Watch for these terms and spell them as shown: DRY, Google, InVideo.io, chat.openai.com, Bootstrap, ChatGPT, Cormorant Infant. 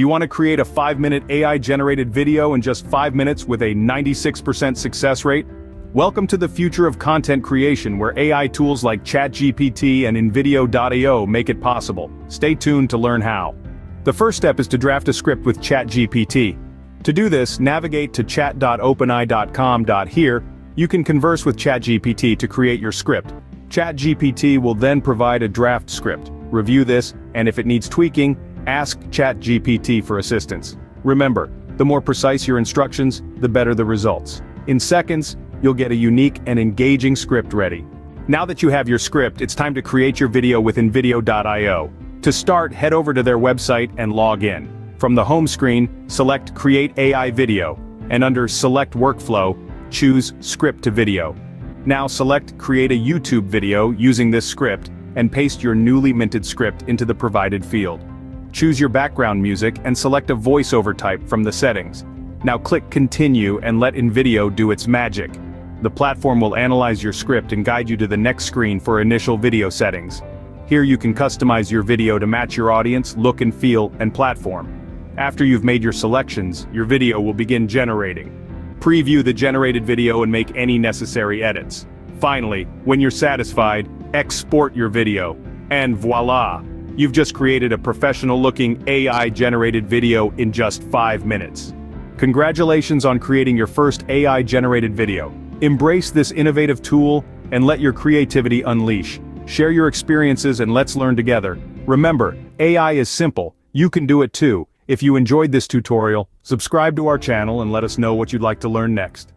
Do you want to create a 5-minute AI-generated video in just 5 minutes with a 96% success rate? Welcome to the future of content creation, where AI tools like ChatGPT and InVideo.io make it possible. Stay tuned to learn how. The first step is to draft a script with ChatGPT. To do this, navigate to chat.openai.com. Here, you can converse with ChatGPT to create your script. ChatGPT will then provide a draft script. Review this, and if it needs tweaking, ask ChatGPT for assistance. Remember, the more precise your instructions, the better the results. In seconds, you'll get a unique and engaging script ready. Now that you have your script, it's time to create your video with InVideo.io. To start, head over to their website and log in. From the home screen, select Create AI Video, and under Select Workflow, choose Script to Video. Now select Create a YouTube Video using this script, and paste your newly minted script into the provided field. Choose your background music and select a voiceover type from the settings. Now click Continue and let InVideo do its magic. The platform will analyze your script and guide you to the next screen for initial video settings. Here you can customize your video to match your audience, look and feel, and platform. After you've made your selections, your video will begin generating. Preview the generated video and make any necessary edits. Finally, when you're satisfied, export your video. And voila! You've just created a professional-looking AI-generated video in just 5 minutes. Congratulations on creating your first AI-generated video. Embrace this innovative tool and let your creativity unleash. Share your experiences and let's learn together. Remember, AI is simple. You can do it too. If you enjoyed this tutorial, subscribe to our channel and let us know what you'd like to learn next.